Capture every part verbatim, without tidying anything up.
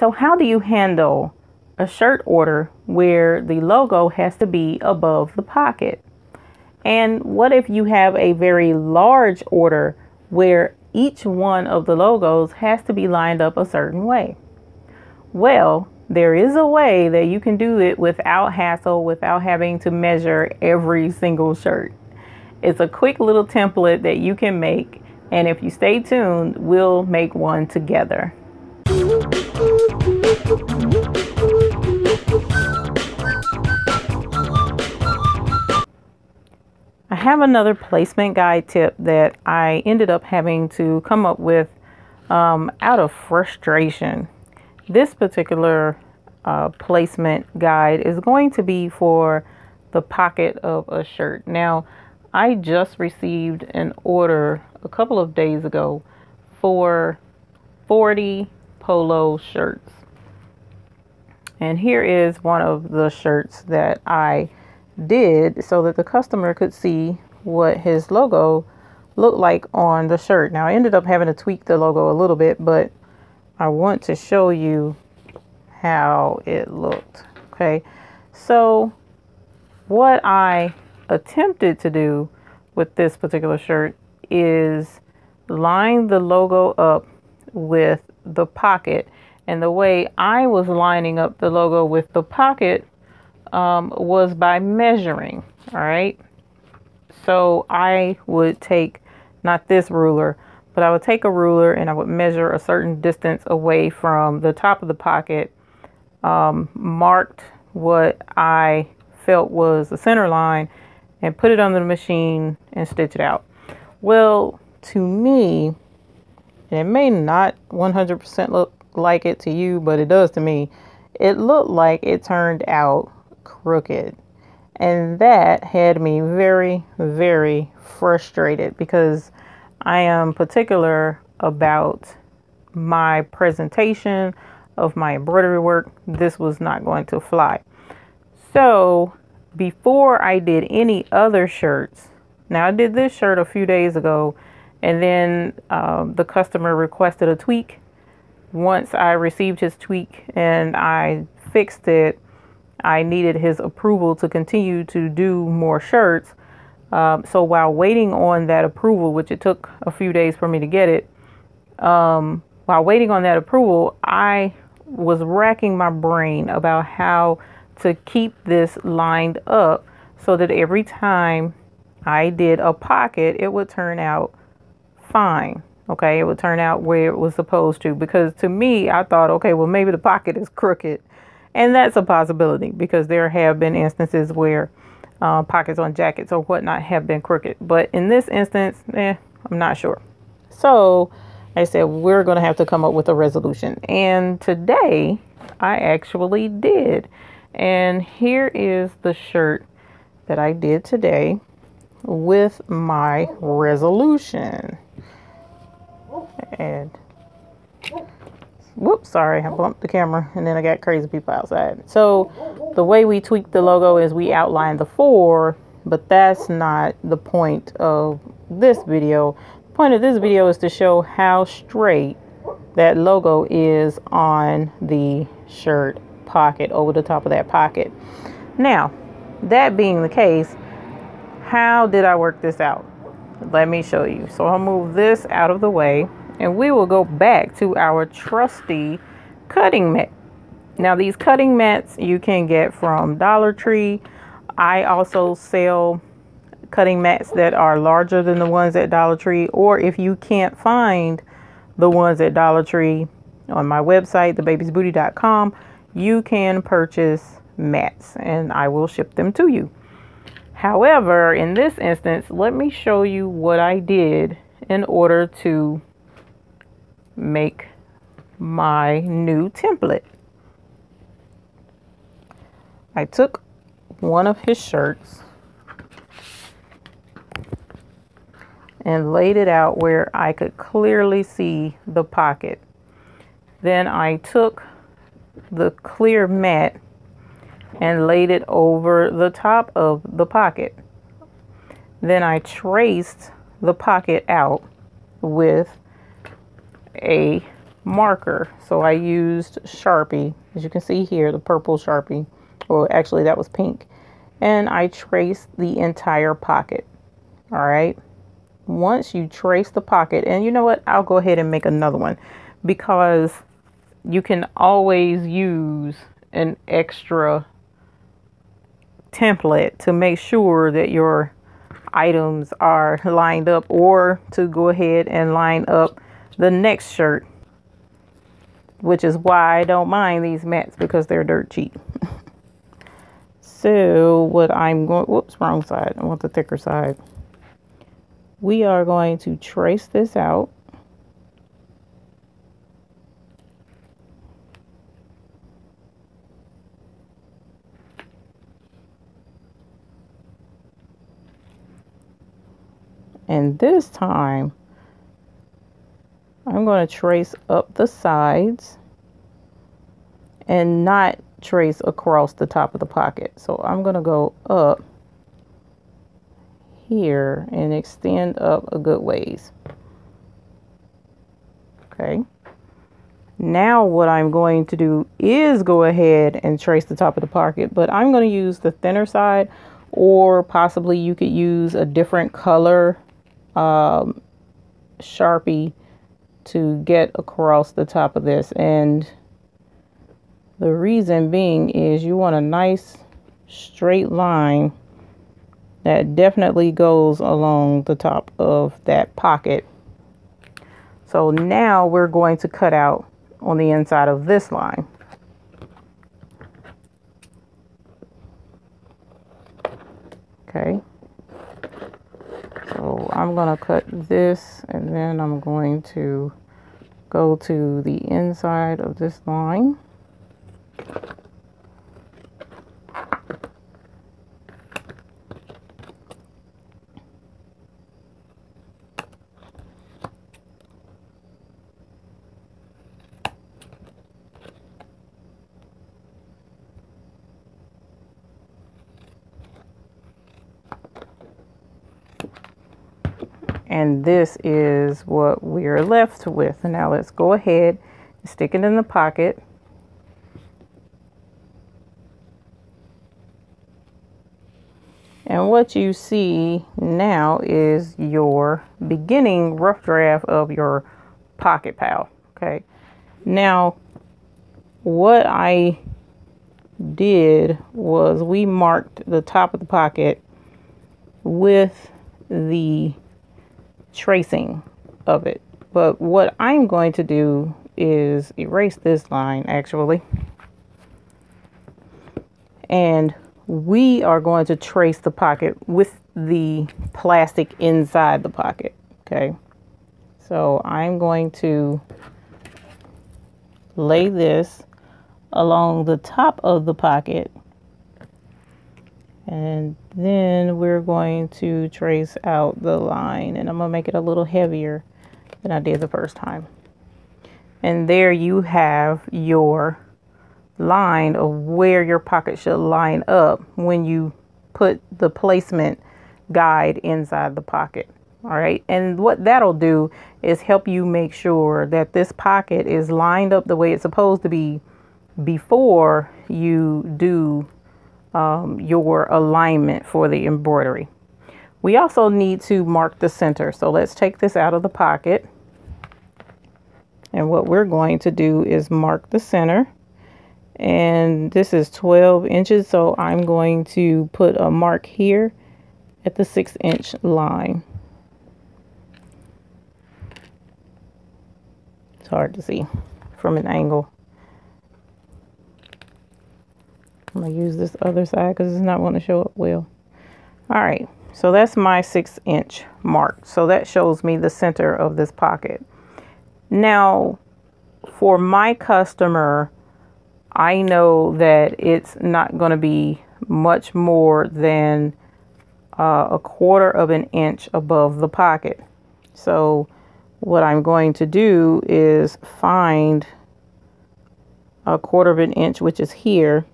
So how do you handle a shirt order where the logo has to be above the pocket? And what if you have a very large order where each one of the logos has to be lined up a certain way? Well, there is a way that you can do it without hassle, without having to measure every single shirt. It's a quick little template that you can make, and if you stay tuned, we'll make one together. I have another placement guide tip that I ended up having to come up with um, out of frustration. This particular uh, placement guide is going to be for the pocket of a shirt. Now, I just received an order a couple of days ago for forty polo shirts. And here is one of the shirts that I did so that the customer could see what his logo looked like on the shirt. Now, I ended up having to tweak the logo a little bit, but I want to show you how it looked. Okay, so what I attempted to do with this particular shirt is line the logo up with the pocket, and the way I was lining up the logo with the pocket Um, was by measuring. All right, so I would take not this ruler, but I would take a ruler and I would measure a certain distance away from the top of the pocket, um, marked what I felt was the center line, and put it on the machine and stitch it out. Well, to me, and it may not one hundred percent look like it to you, but it does to me, it looked like it turned out crooked, and that had me very very frustrated because I am particular about my presentation of my embroidery work. This was not going to fly. So before I did any other shirts, now I did this shirt a few days ago, and then um, the customer requested a tweak. Once I received his tweak and I fixed it, I needed his approval to continue to do more shirts. Um, so while waiting on that approval, which it took a few days for me to get it, um, while waiting on that approval, I was racking my brain about how to keep this lined up so that every time I did a pocket, it would turn out fine. Okay, it would turn out where it was supposed to, because to me, I thought, okay, well, maybe the pocket is crooked. And that's a possibility, because there have been instances where uh, pockets on jackets or whatnot have been crooked. But in this instance, eh, I'm not sure. So I said, we're going to have to come up with a resolution. And today I actually did. And here is the shirt that I did today with my resolution. And whoops, sorry, I bumped the camera and then I got crazy people outside. So the way we tweaked the logo is we outlined the four, but that's not the point of this video. The point of this video is to show how straight that logo is on the shirt pocket, over the top of that pocket. Now, that being the case, how did I work this out? Let me show you. So I'll move this out of the way, and we will go back to our trusty cutting mat. Now, these cutting mats you can get from Dollar Tree. I also sell cutting mats that are larger than the ones at Dollar Tree, or if you can't find the ones at Dollar Tree, on my website, the baby's booty dot com, you can purchase mats and I will ship them to you. However, in this instance, let me show you what I did in order to make my new template. I took one of his shirts and laid it out where I could clearly see the pocket. Then I took the clear mat and laid it over the top of the pocket. Then I traced the pocket out with a marker. So I used Sharpie, as you can see here, the purple Sharpie. Well, actually that was pink. And I traced the entire pocket. All right. Once you trace the pocket, and you know what, I'll go ahead and make another one because you can always use an extra template to make sure that your items are lined up, or to go ahead and line up the next shirt, which is why I don't mind these mats because they're dirt cheap. So what I'm going, whoops, wrong side. I want the thicker side. We are going to trace this out. And this time, I'm going to trace up the sides and not trace across the top of the pocket. So I'm going to go up here and extend up a good ways. Okay. Now what I'm going to do is go ahead and trace the top of the pocket, but I'm going to use the thinner side, or possibly you could use a different color um, Sharpie to get across the top of this. And the reason being is you want a nice straight line that definitely goes along the top of that pocket. So now we're going to cut out on the inside of this line. Okay. So I'm going to cut this, and then I'm going to go to the inside of this line. And this is what we're left with. Now let's go ahead and stick it in the pocket. And what you see now is your beginning rough draft of your Pocket Pal. Okay. Now what I did was we marked the top of the pocket with the tracing of it, but what I'm going to do is erase this line actually, and we are going to trace the pocket with the plastic inside the pocket. Okay, so I'm going to lay this along the top of the pocket, and then we're going to trace out the line, and I'm going to make it a little heavier than I did the first time. And there you have your line of where your pocket should line up when you put the placement guide inside the pocket. All right. And what that'll do is help you make sure that this pocket is lined up the way it's supposed to be before you do Um, your alignment for the embroidery. We also need to mark the center. So let's take this out of the pocket. And what we're going to do is mark the center. And this is twelve inches. So I'm going to put a mark here at the six inch line. It's hard to see from an angle. I'm going to use this other side because it's not going to show up well. All right. So that's my six inch mark. So that shows me the center of this pocket. Now, for my customer, I know that it's not going to be much more than uh, a quarter of an inch above the pocket. So what I'm going to do is find a quarter of an inch, which is here,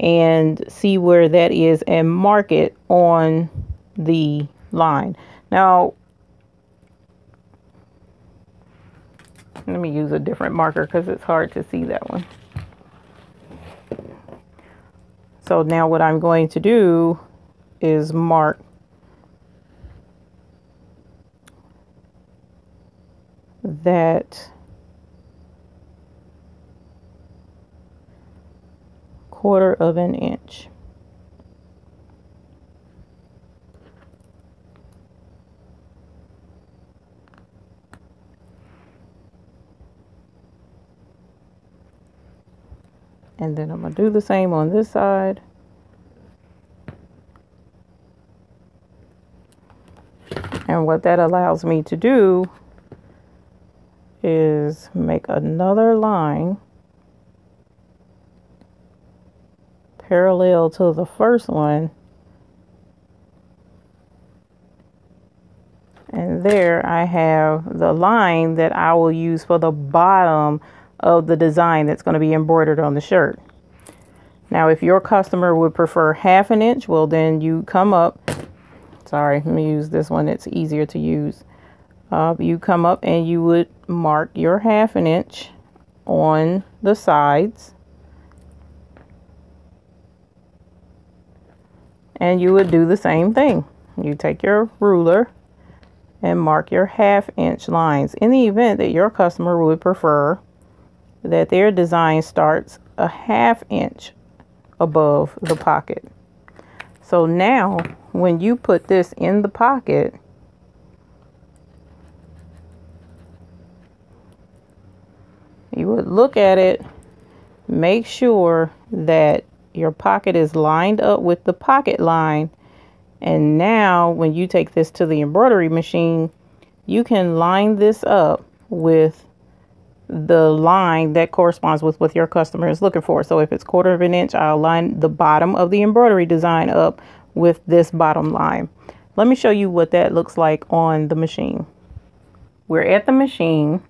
and see where that is and mark it on the line. Now, Let me use a different marker because it's hard to see that one. So now what I'm going to do is mark that quarter of an inch. And then I'm going to do the same on this side. And what that allows me to do is make another line parallel to the first one. And there I have the line that I will use for the bottom of the design that's going to be embroidered on the shirt. Now, if your customer would prefer half an inch, well, then you come up. Sorry, let me use this one. It's easier to use. Uh, you come up and you would mark your half an inch on the sides. And you would do the same thing. You take your ruler and mark your half inch lines in the event that your customer would prefer that their design starts a half inch above the pocket. So now when you put this in the pocket, you would look at it, make sure that your pocket is lined up with the pocket line. And now when you take this to the embroidery machine, you can line this up with the line that corresponds with what your customer is looking for. So if it's quarter of an inch, I'll line the bottom of the embroidery design up with this bottom line. Let me show you what that looks like on the machine. We're at the machine.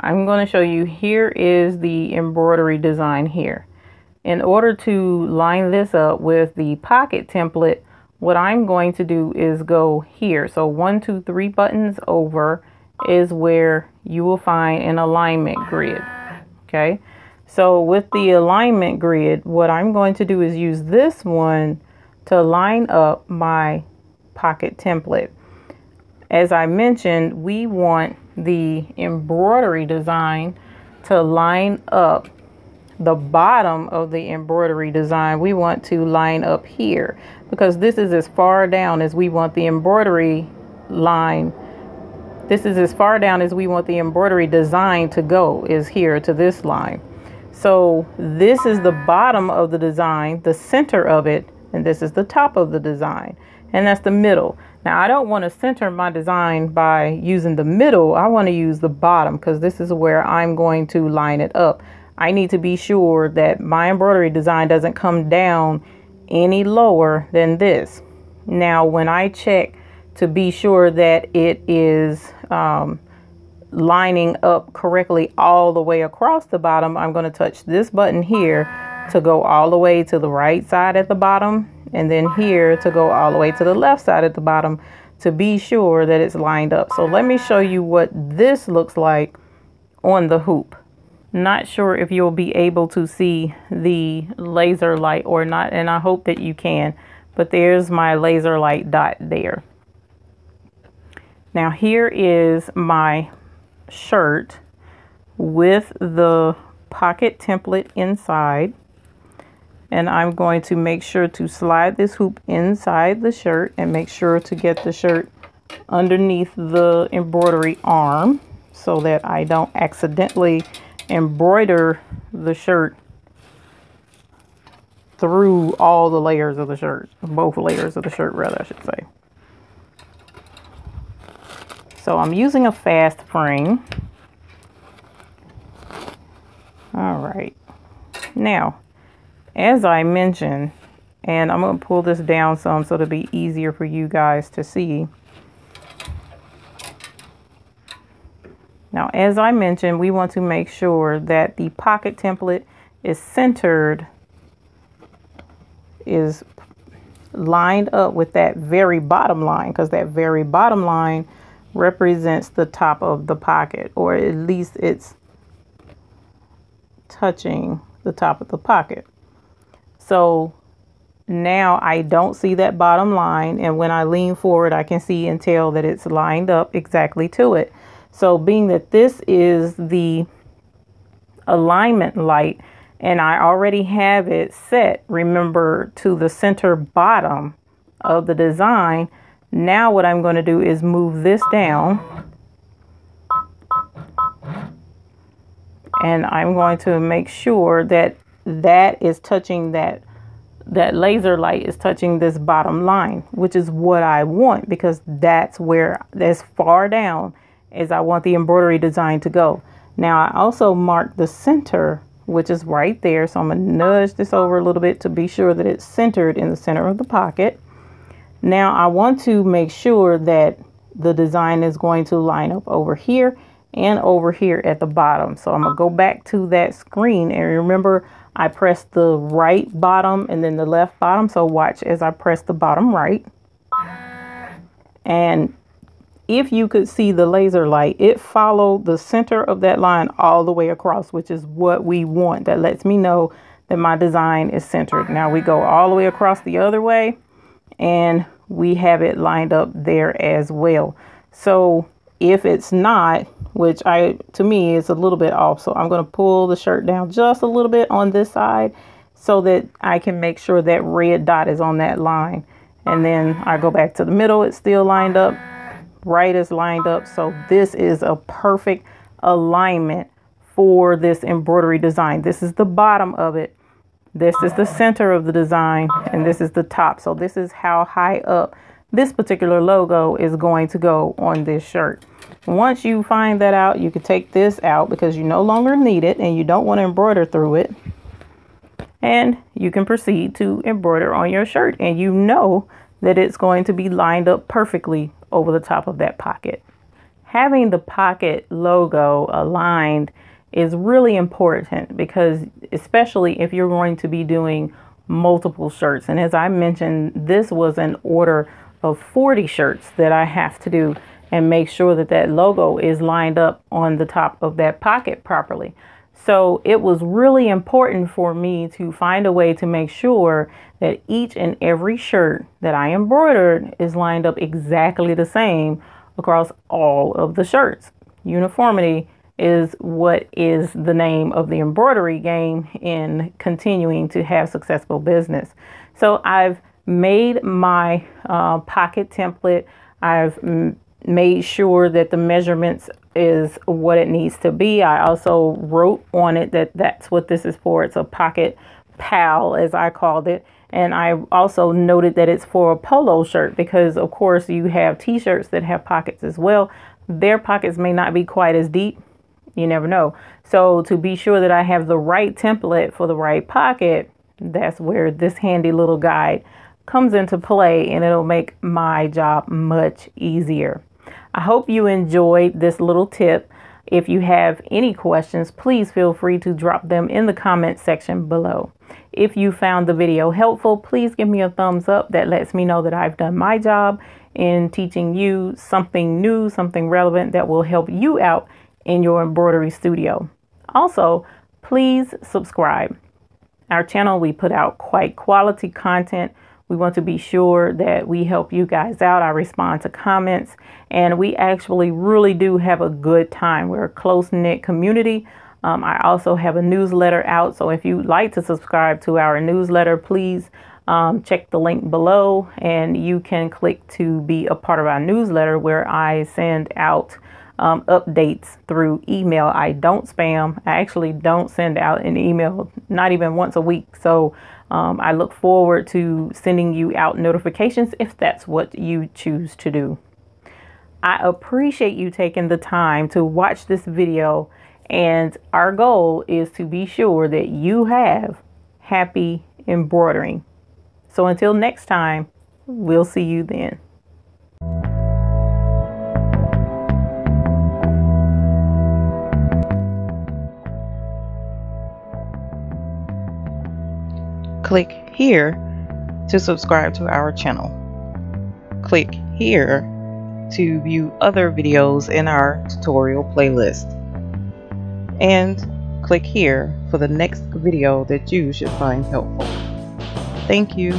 I'm going to show you, here is the embroidery design here. In order to line this up with the pocket template, what I'm going to do is go here. So one, two, three buttons over is where you will find an alignment grid. Okay, so with the alignment grid, what I'm going to do is use this one to line up my pocket template. As I mentioned, we want the embroidery design to line up the bottom of the embroidery design. We want to line up here because this is as far down as we want the embroidery line. This is as far down as we want the embroidery design to go, is here to this line. So this is the bottom of the design, the center of it, and this is the top of the design, and that's the middle. Now, I don't want to center my design by using the middle. I want to use the bottom because this is where I'm going to line it up. I need to be sure that my embroidery design doesn't come down any lower than this. Now, when I check to be sure that it is um, lining up correctly all the way across the bottom, I'm going to touch this button here to go all the way to the right side at the bottom, and then here to go all the way to the left side at the bottom to be sure that it's lined up. So let me show you what this looks like on the hoop. Not sure if you'll be able to see the laser light or not, and I hope that you can, but there's my laser light dot there. Now here is my shirt with the pocket template inside, and I'm going to make sure to slide this hoop inside the shirt and make sure to get the shirt underneath the embroidery arm so that I don't accidentally embroider the shirt through all the layers of the shirt, both layers of the shirt rather, I should say. So I'm using a fast frame. All right. Now, as I mentioned, and I'm going to pull this down some so it'll be easier for you guys to see. Now, as I mentioned, we want to make sure that the pocket template is centered, is lined up with that very bottom line, because that very bottom line represents the top of the pocket, or at least it's touching the top of the pocket. So now I don't see that bottom line, and when I lean forward I can see and tell that it's lined up exactly to it. So being that this is the alignment light and I already have it set, remember, to the center bottom of the design, now what I'm going to do is move this down, and I'm going to make sure that that is touching that that laser light is touching this bottom line, which is what I want, because that's where, as far down as I want the embroidery design to go. Now I also mark the center, which is right there. So I'm going to nudge this over a little bit to be sure that it's centered in the center of the pocket. Now I want to make sure that the design is going to line up over here and over here at the bottom. So I'm going to go back to that screen, and remember I pressed the right bottom and then the left bottom. So watch as I press the bottom right. And if you could see the laser light, it followed the center of that line all the way across, which is what we want. That lets me know that my design is centered. Now we go all the way across the other way, and we have it lined up there as well. So if it's not, which I to me is a little bit off, so I'm going to pull the shirt down just a little bit on this side so that I can make sure that red dot is on that line. And then I go back to the middle, it's still lined up. Right is lined up. So this is a perfect alignment for this embroidery design. This is the bottom of it, this is the center of the design, and this is the top. So this is how high up this particular logo is going to go on this shirt. Once you find that out, you can take this out because you no longer need it and you don't want to embroider through it, and you can proceed to embroider on your shirt, and you know that it's going to be lined up perfectly over the top of that pocket. Having the pocket logo aligned is really important, because especially if you're going to be doing multiple shirts, and as I mentioned, this was an order of forty shirts that I have to do and make sure that that logo is lined up on the top of that pocket properly. So it was really important for me to find a way to make sure that each and every shirt that I embroidered is lined up exactly the same across all of the shirts. Uniformity is what is the name of the embroidery game in continuing to have successful business. So I've made my uh, pocket template. I've made sure that the measurements is what it needs to be. I also wrote on it that that's what this is for. It's a Pocket Pal, as I called it. And I also noted that it's for a polo shirt, because of course you have t-shirts that have pockets as well. Their pockets may not be quite as deep. You never know. So to be sure that I have the right template for the right pocket, that's where this handy little guide comes into play, and it'll make my job much easier. I hope you enjoyed this little tip. If you have any questions, please feel free to drop them in the comment section below. If you found the video helpful, please give me a thumbs up. That lets me know that I've done my job in teaching you something new, something relevant that will help you out in your embroidery studio. Also, please subscribe. Our channel, we put out quite quality content. We want to be sure that we help you guys out. I respond to comments, and we actually really do have a good time. We're a close-knit community. Um, I also have a newsletter out. So if you'd like to subscribe to our newsletter, please um, check the link below, and you can click to be a part of our newsletter, where I send out um, updates through email. I don't spam. I actually don't send out an email, not even once a week. So Um, I look forward to sending you out notifications if that's what you choose to do. I appreciate you taking the time to watch this video, and our goal is to be sure that you have happy embroidering. So until next time, we'll see you then. Click here to subscribe to our channel. Click here to view other videos in our tutorial playlist. And click here for the next video that you should find helpful. Thank you.